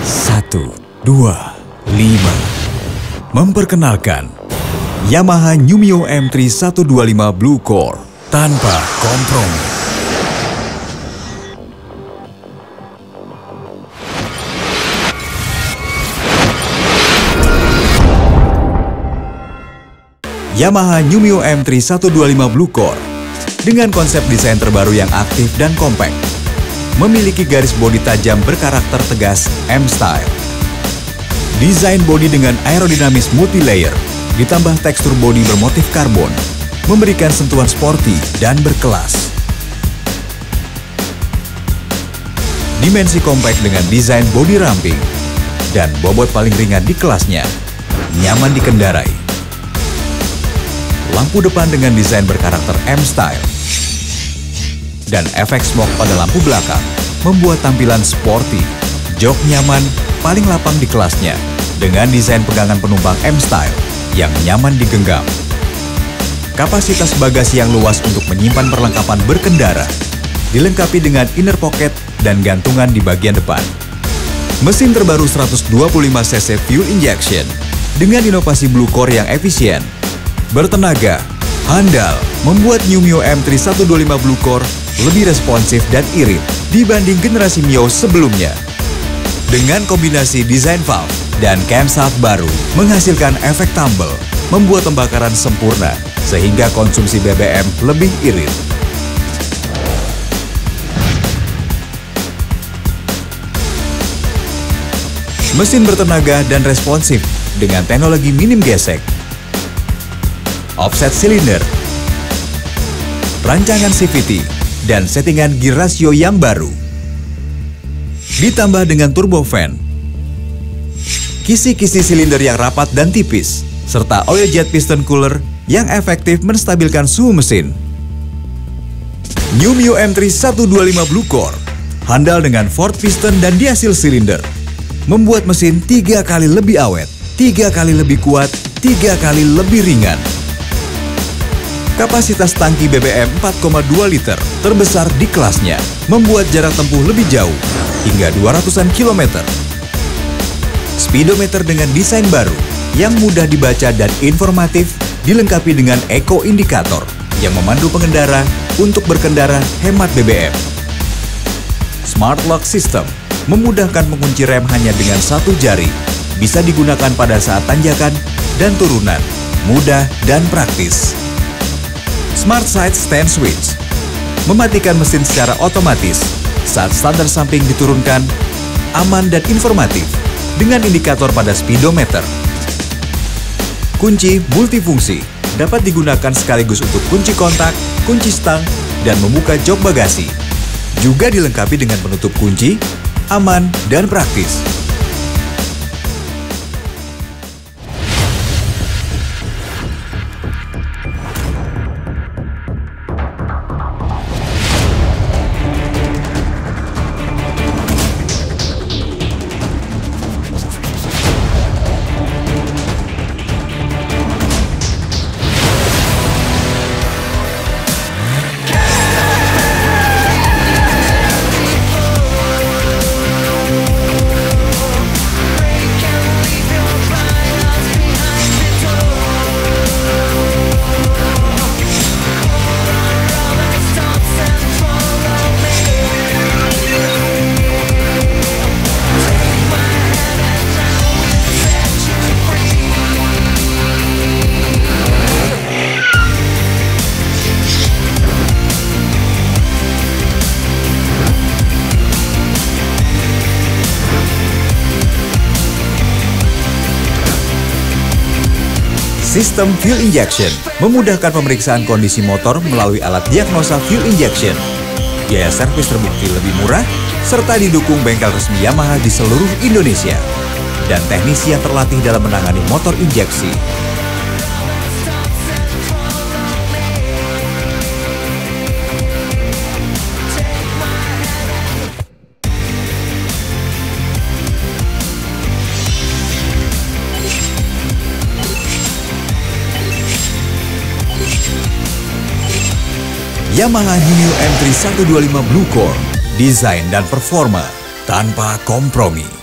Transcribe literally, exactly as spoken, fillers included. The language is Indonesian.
satu dua lima. Memperkenalkan Yamaha New Mio M tiga seratus dua puluh lima Blue Core tanpa kompromi. Yamaha New Mio M tiga seratus dua puluh lima Blue Core dengan konsep desain terbaru yang aktif dan compact, memiliki garis bodi tajam berkarakter tegas M-Style. Desain bodi dengan aerodinamis multi-layer ditambah tekstur bodi bermotif karbon memberikan sentuhan sporty dan berkelas. Dimensi compact dengan desain bodi ramping dan bobot paling ringan di kelasnya, nyaman dikendarai. Lampu depan dengan desain berkarakter M-Style dan efek smoke pada lampu belakang membuat tampilan sporty. Jok nyaman paling lapang di kelasnya dengan desain pegangan penumpang M-Style yang nyaman digenggam. Kapasitas bagasi yang luas untuk menyimpan perlengkapan berkendara dilengkapi dengan inner pocket dan gantungan di bagian depan. Mesin terbaru seratus dua puluh lima cc fuel injection dengan inovasi Blue Core yang efisien, bertenaga, handal, membuat New Mio M tiga seratus dua puluh lima Blue Core lebih responsif dan irit dibanding generasi Mio sebelumnya. Dengan kombinasi desain valve dan camshaft baru menghasilkan efek tumble, membuat pembakaran sempurna sehingga konsumsi B B M lebih irit. Mesin bertenaga dan responsif dengan teknologi minim gesek, offset silinder, rancangan C V T, dan settingan gear ratio yang baru. Ditambah dengan turbofan, kisi-kisi silinder yang rapat dan tipis, serta oil jet piston cooler yang efektif menstabilkan suhu mesin. New Mio M tiga seratus dua puluh lima Blue Core handal dengan Ford piston dan diasil silinder, membuat mesin tiga kali lebih awet, tiga kali lebih kuat, tiga kali lebih ringan. Kapasitas tangki B B M empat koma dua liter terbesar di kelasnya, membuat jarak tempuh lebih jauh, hingga dua ratusan kilometer. Speedometer dengan desain baru, yang mudah dibaca dan informatif, dilengkapi dengan eco indikator, yang memandu pengendara untuk berkendara hemat B B M. Smart Lock System, memudahkan mengunci rem hanya dengan satu jari, bisa digunakan pada saat tanjakan dan turunan, mudah dan praktis. Smart Side Stand Switch mematikan mesin secara otomatis saat standar samping diturunkan, aman dan informatif dengan indikator pada speedometer. Kunci multifungsi dapat digunakan sekaligus untuk kunci kontak, kunci stang, dan membuka jok bagasi. Juga dilengkapi dengan penutup kunci, aman dan praktis. Sistem fuel injection memudahkan pemeriksaan kondisi motor melalui alat diagnosa fuel injection. Biaya servis terbukti lebih murah, serta didukung bengkel resmi Yamaha di seluruh Indonesia, dan teknisi yang terlatih dalam menangani motor injeksi. Yamaha New Mio M tiga seratus dua puluh lima Blue Core, desain dan performa tanpa kompromi.